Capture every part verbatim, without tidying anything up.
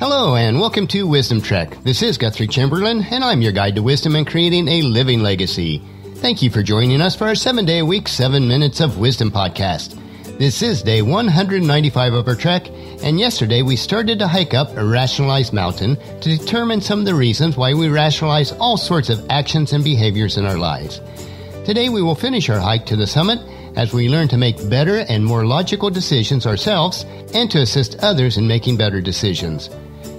Hello and welcome to Wisdom Trek. This is Guthrie Chamberlain and I'm your guide to wisdom and creating a living legacy. Thank you for joining us for our seven-day-a-week, seven minutes of wisdom podcast. This is day one hundred ninety-five of our trek, and yesterday we started to hike up a rationalized mountain to determine some of the reasons why we rationalize all sorts of actions and behaviors in our lives. Today we will finish our hike to the summit as we learn to make better and more logical decisions ourselves and to assist others in making better decisions.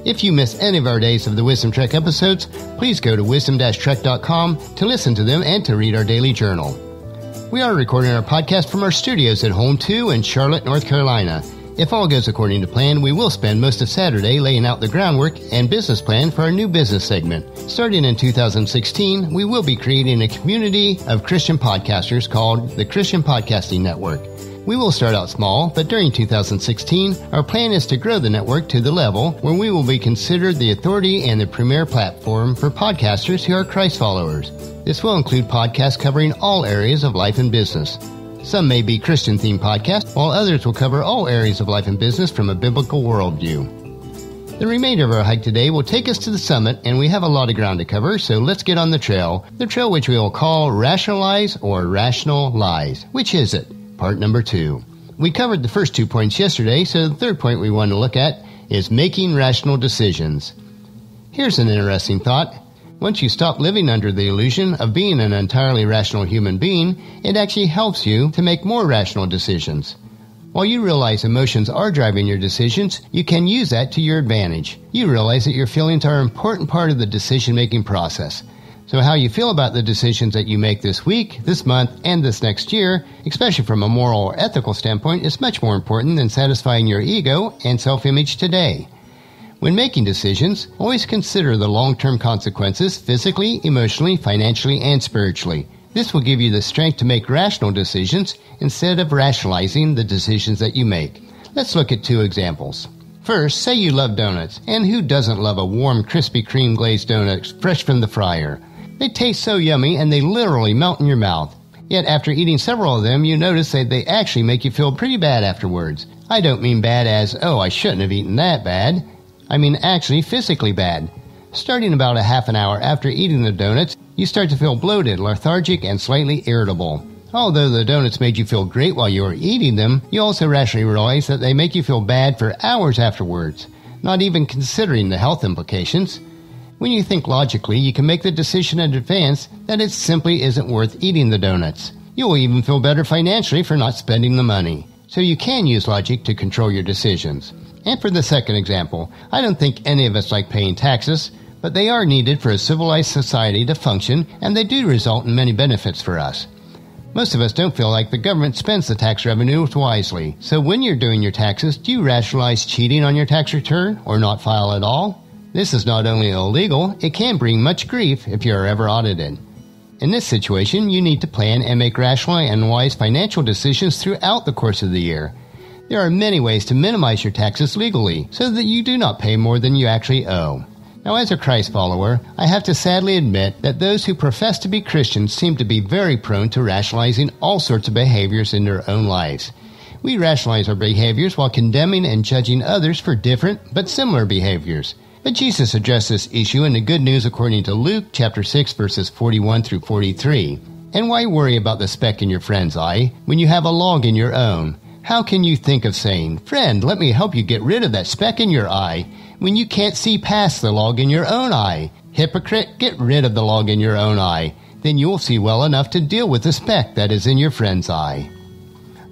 If you miss any of our Days of the Wisdom Trek episodes, please go to wisdom dash trek dot com to listen to them and to read our daily journal. We are recording our podcast from our studios at Home two in Charlotte, North Carolina. If all goes according to plan, we will spend most of Saturday laying out the groundwork and business plan for our new business segment. Starting in two thousand sixteen, we will be creating a community of Christian podcasters called the Christian Podcasting Network. We will start out small, but during two thousand sixteen, our plan is to grow the network to the level where we will be considered the authority and the premier platform for podcasters who are Christ followers. This will include podcasts covering all areas of life and business. Some may be Christian-themed podcasts, while others will cover all areas of life and business from a biblical worldview. The remainder of our hike today will take us to the summit, and we have a lot of ground to cover, so let's get on the trail. The trail which we will call Rationalize or Rational Lies. Which is it? Part number two. We covered the first two points yesterday, so the third point we want to look at is making rational decisions. Here's an interesting thought. Once you stop living under the illusion of being an entirely rational human being, it actually helps you to make more rational decisions. While you realize emotions are driving your decisions, you can use that to your advantage. You realize that your feelings are an important part of the decision-making process. So how you feel about the decisions that you make this week, this month, and this next year, especially from a moral or ethical standpoint, is much more important than satisfying your ego and self-image today. When making decisions, always consider the long-term consequences physically, emotionally, financially, and spiritually. This will give you the strength to make rational decisions instead of rationalizing the decisions that you make. Let's look at two examples. First, say you love donuts, and who doesn't love a warm, Krispy Kreme glazed donut fresh from the fryer? They taste so yummy and they literally melt in your mouth. Yet after eating several of them, you notice that they actually make you feel pretty bad afterwards. I don't mean bad as, oh, I shouldn't have eaten that bad. I mean actually physically bad. Starting about a half an hour after eating the donuts, you start to feel bloated, lethargic, and slightly irritable. Although the donuts made you feel great while you were eating them, you also rationally realize that they make you feel bad for hours afterwards, not even considering the health implications. When you think logically, you can make the decision in advance that it simply isn't worth eating the donuts. You will even feel better financially for not spending the money. So you can use logic to control your decisions. And for the second example, I don't think any of us like paying taxes, but they are needed for a civilized society to function, and they do result in many benefits for us. Most of us don't feel like the government spends the tax revenue wisely. So when you're doing your taxes, do you rationalize cheating on your tax return or not file at all? This is not only illegal, it can bring much grief if you are ever audited. In this situation, you need to plan and make rational and wise financial decisions throughout the course of the year. There are many ways to minimize your taxes legally so that you do not pay more than you actually owe. Now, as a Christ follower, I have to sadly admit that those who profess to be Christians seem to be very prone to rationalizing all sorts of behaviors in their own lives. We rationalize our behaviors while condemning and judging others for different but similar behaviors. But Jesus addressed this issue in the Good News according to Luke chapter six, verses forty-one through forty-three. And why worry about the speck in your friend's eye when you have a log in your own? How can you think of saying, "Friend, let me help you get rid of that speck in your eye," when you can't see past the log in your own eye? Hypocrite, get rid of the log in your own eye. Then you will see well enough to deal with the speck that is in your friend's eye.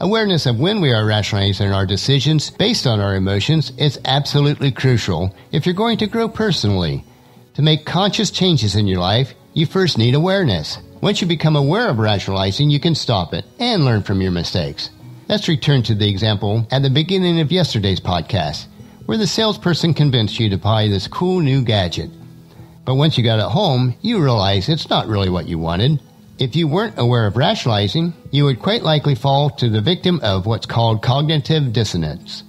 Awareness of when we are rationalizing our decisions based on our emotions is absolutely crucial if you're going to grow personally. To make conscious changes in your life, you first need awareness. Once you become aware of rationalizing, you can stop it and learn from your mistakes. Let's return to the example at the beginning of yesterday's podcast, where the salesperson convinced you to buy this cool new gadget. But once you got it home, you realize it's not really what you wanted. If you weren't aware of rationalizing, you would quite likely fall to the victim of what's called cognitive dissonance.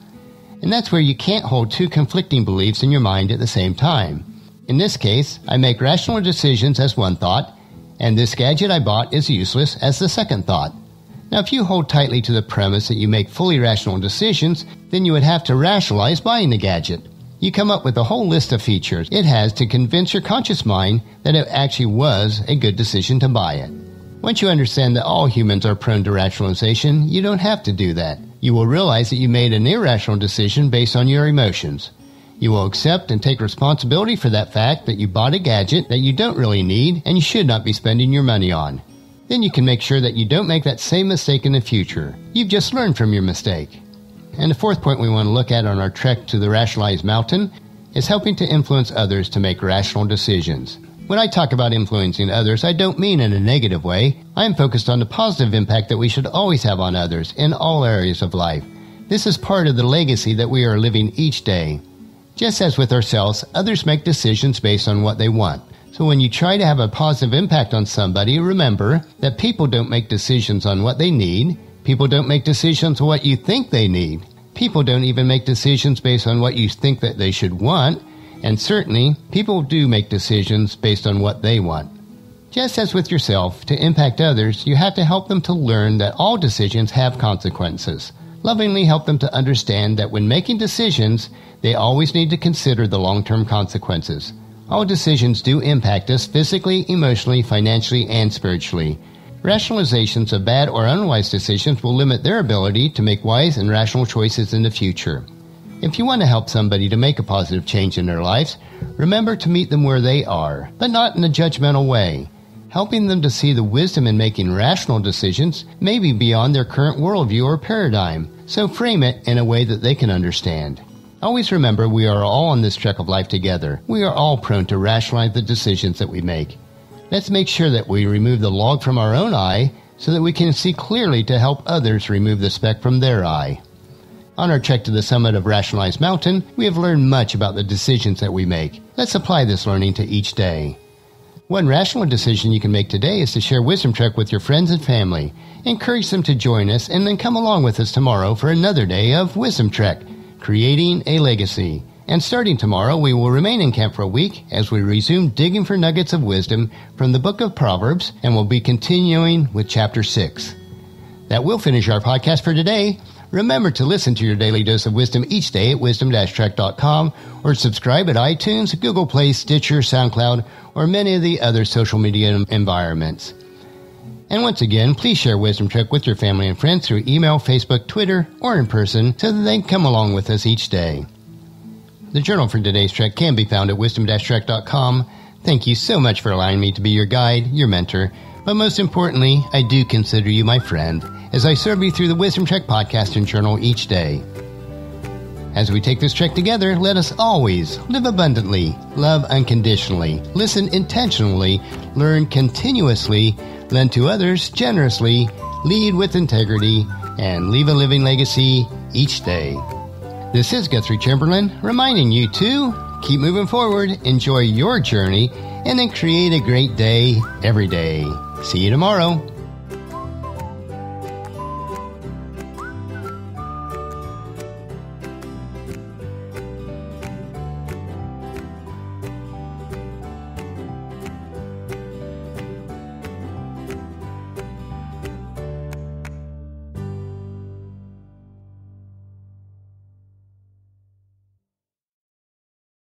And that's where you can't hold two conflicting beliefs in your mind at the same time. In this case, I make rational decisions as one thought, and this gadget I bought is useless as the second thought. Now, if you hold tightly to the premise that you make fully rational decisions, then you would have to rationalize buying the gadget. you come up with a whole list of features it has to convince your conscious mind that it actually was a good decision to buy it. Once you understand that all humans are prone to rationalization, you don't have to do that. You will realize that you made an irrational decision based on your emotions. You will accept and take responsibility for that fact that you bought a gadget that you don't really need and you should not be spending your money on. Then you can make sure that you don't make that same mistake in the future. You've just learned from your mistake. And the fourth point we want to look at on our trek to the rationalized mountain is helping to influence others to make rational decisions. When I talk about influencing others, I don't mean in a negative way. I am focused on the positive impact that we should always have on others in all areas of life. This is part of the legacy that we are living each day. Just as with ourselves, others make decisions based on what they want. So when you try to have a positive impact on somebody, remember that people don't make decisions on what they need. People don't make decisions on what you think they need. People don't even make decisions based on what you think that they should want. And certainly, people do make decisions based on what they want. Just as with yourself, to impact others, you have to help them to learn that all decisions have consequences. Lovingly help them to understand that when making decisions, they always need to consider the long-term consequences. All decisions do impact us physically, emotionally, financially, and spiritually. Rationalizations of bad or unwise decisions will limit their ability to make wise and rational choices in the future. If you want to help somebody to make a positive change in their lives, remember to meet them where they are, but not in a judgmental way. Helping them to see the wisdom in making rational decisions may be beyond their current worldview or paradigm, so frame it in a way that they can understand. Always remember we are all on this trek of life together. We are all prone to rationalize the decisions that we make. Let's make sure that we remove the log from our own eye so that we can see clearly to help others remove the speck from their eye. On our trek to the summit of Rationalized Mountain, we have learned much about the decisions that we make. Let's apply this learning to each day. One rational decision you can make today is to share Wisdom Trek with your friends and family. Encourage them to join us and then come along with us tomorrow for another day of Wisdom Trek, creating a legacy. And starting tomorrow, we will remain in camp for a week as we resume digging for nuggets of wisdom from the book of Proverbs and will be continuing with chapter six. That will finish our podcast for today. Remember to listen to your daily dose of wisdom each day at wisdom dash trek dot com or subscribe at iTunes, Google Play, Stitcher, SoundCloud, or many of the other social media environments. And once again, please share Wisdom Trek with your family and friends through email, Facebook, Twitter, or in person so that they can come along with us each day. The journal for today's trek can be found at wisdom dash trek dot com. Thank you so much for allowing me to be your guide, your mentor, but most importantly, I do consider you my friend as I serve you through the Wisdom Trek podcast and journal each day. As we take this trek together, let us always live abundantly, love unconditionally, listen intentionally, learn continuously, lend to others generously, lead with integrity, and leave a living legacy each day. This is Guthrie Chamberlain reminding you to keep moving forward, enjoy your journey, and then create a great day every day. See you tomorrow.